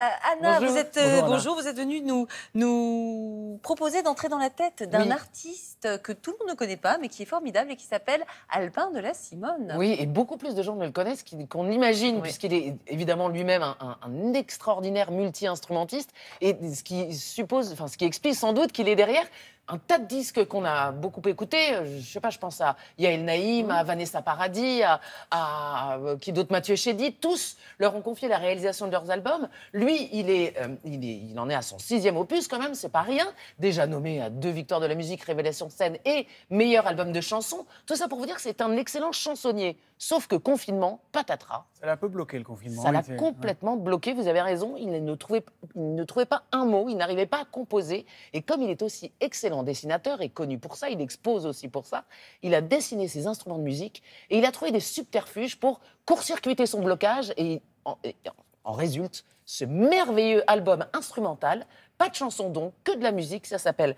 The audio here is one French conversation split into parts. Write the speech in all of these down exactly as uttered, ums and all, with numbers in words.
Euh, Anna, bonjour. Vous êtes, bonjour, Anna. Bonjour, vous êtes venue nous, nous proposer d'entrer dans la tête d'un oui. artiste que tout le monde ne connaît pas, mais qui est formidable et qui s'appelle Albin de la Simone. Oui, et beaucoup plus de gens ne le connaissent qu'on imagine, oui. puisqu'il est évidemment lui-même un, un, un extraordinaire multi-instrumentiste, et ce qui suppose, enfin, ce qui explique sans doute qu'il est derrière un tas de disques qu'on a beaucoup écoutés. Je sais pas, je pense à Yael Naïm, mmh. à Vanessa Paradis, à, à qui d'autres, Mathieu Chedid. Tous leur ont confié la réalisation de leurs albums. Lui, il est, euh, il est, il en est à son sixième opus quand même. C'est pas rien. Déjà nommé à deux Victoires de la Musique, révélation scène et meilleur album de chansons. Tout ça pour vous dire que c'est un excellent chansonnier. Sauf que confinement, patatras. Ça l'a un peu bloqué, le confinement. Ça l'a complètement ouais. bloqué, vous avez raison. Il ne trouvait, il ne trouvait pas un mot, il n'arrivait pas à composer. Et comme il est aussi excellent dessinateur et connu pour ça, il expose aussi pour ça, il a dessiné ses instruments de musique et il a trouvé des subterfuges pour court-circuiter son blocage. Et en, et en résulte ce merveilleux album instrumental. Pas de chansons donc, que de la musique. Ça s'appelle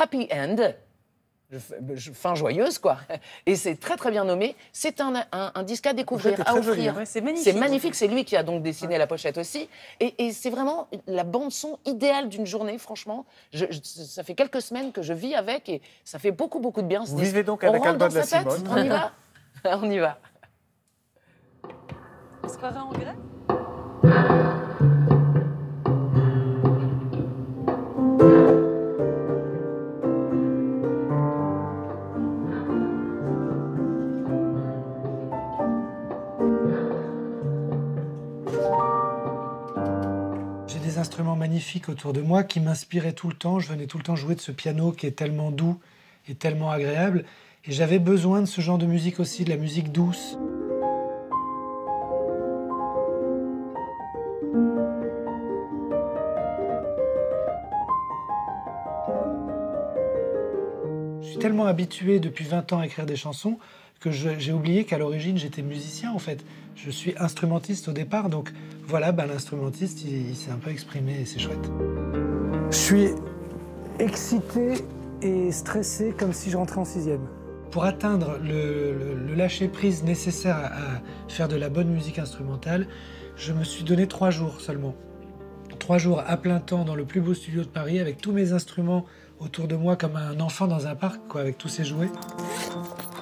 Happy End. Fin joyeuse, quoi. Et c'est très, très bien nommé. C'est un, un, un disque à découvrir, à offrir. Ouais, c'est magnifique. C'est magnifique. C'est lui qui a donc dessiné ouais. la pochette aussi. Et, et c'est vraiment la bande-son idéale d'une journée, franchement. Je, je, ça fait quelques semaines que je vis avec et ça fait beaucoup, beaucoup de bien. Vous vivez donc avec Albin de la Simone. On y va. On y va. On se croirait en grève. Instruments magnifiques autour de moi qui m'inspiraient tout le temps. Je venais tout le temps jouer de ce piano qui est tellement doux et tellement agréable. Et j'avais besoin de ce genre de musique aussi, de la musique douce. Je suis tellement habitué depuis vingt ans à écrire des chansons que j'ai oublié qu'à l'origine j'étais musicien en fait. Je suis instrumentiste au départ, donc voilà, ben, l'instrumentiste il, il s'est un peu exprimé et c'est chouette. Je suis excité et stressé comme si je rentrais en sixième. Pour atteindre le, le, le lâcher-prise nécessaire à, à faire de la bonne musique instrumentale, je me suis donné trois jours seulement. Trois jours à plein temps dans le plus beau studio de Paris avec tous mes instruments autour de moi comme un enfant dans un parc, quoi, avec tous ses jouets.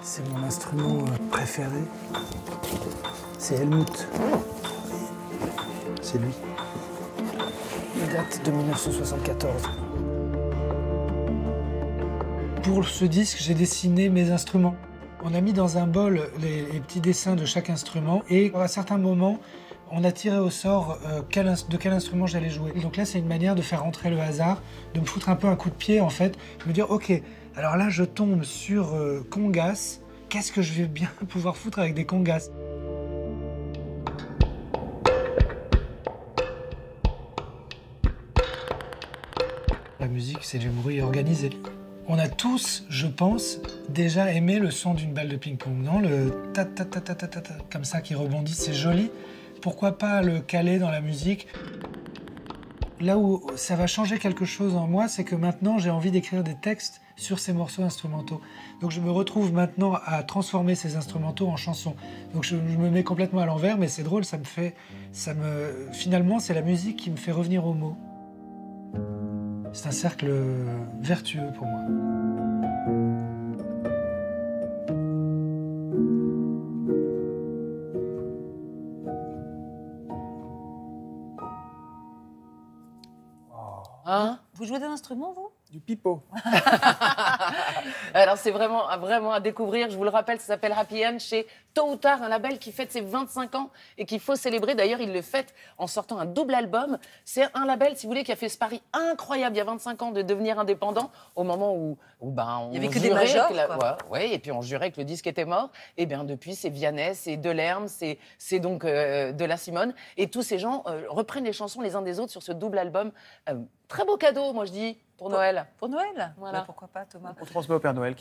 C'est mon instrument préféré, c'est Helmut, c'est lui. Il date de mille neuf cent soixante-quatorze. Pour ce disque, j'ai dessiné mes instruments. On a mis dans un bol les, les petits dessins de chaque instrument et à certains moments, on a tiré au sort euh, quel, de quel instrument j'allais jouer. Et donc là, c'est une manière de faire rentrer le hasard, de me foutre un peu un coup de pied en fait, de me dire ok, alors là, je tombe sur euh, congas. Qu'est-ce que je vais bien pouvoir foutre avec des congas? La musique, c'est du bruit organisé. On a tous, je pense, déjà aimé le son d'une balle de ping-pong, non? Le ta ta ta ta ta ta ta comme ça qui rebondit, c'est joli. Pourquoi pas le caler dans la musique? Là où ça va changer quelque chose en moi, c'est que maintenant, j'ai envie d'écrire des textes sur ces morceaux instrumentaux. Donc je me retrouve maintenant à transformer ces instrumentaux en chansons. Donc je, je me mets complètement à l'envers, mais c'est drôle, ça me fait... Ça me, finalement, c'est la musique qui me fait revenir aux mots. C'est un cercle vertueux pour moi. Hein? Vous jouez d'un instrument, vous? Du pipeau. Alors c'est vraiment, vraiment à découvrir, je vous le rappelle, ça s'appelle Happy End chez Tôt ou Tard, un label qui fête ses vingt-cinq ans et qu'il faut célébrer. D'ailleurs, il le fête en sortant un double album. C'est un label, si vous voulez, qui a fait ce pari incroyable il y a vingt-cinq ans de devenir indépendant au moment où, où ben, on il y avait que des majors, que la... quoi. Ouais, ouais, et puis on jurait que le disque était mort. Et bien depuis, c'est Vianney, c'est De Lerme, c'est donc euh, De la Simone. Et tous ces gens euh, reprennent les chansons les uns des autres sur ce double album. Euh, très beau cadeau, moi je dis. Pour Noël. Pour Noël? Voilà. Bah, pourquoi pas, Thomas? On transmet au Père Noël.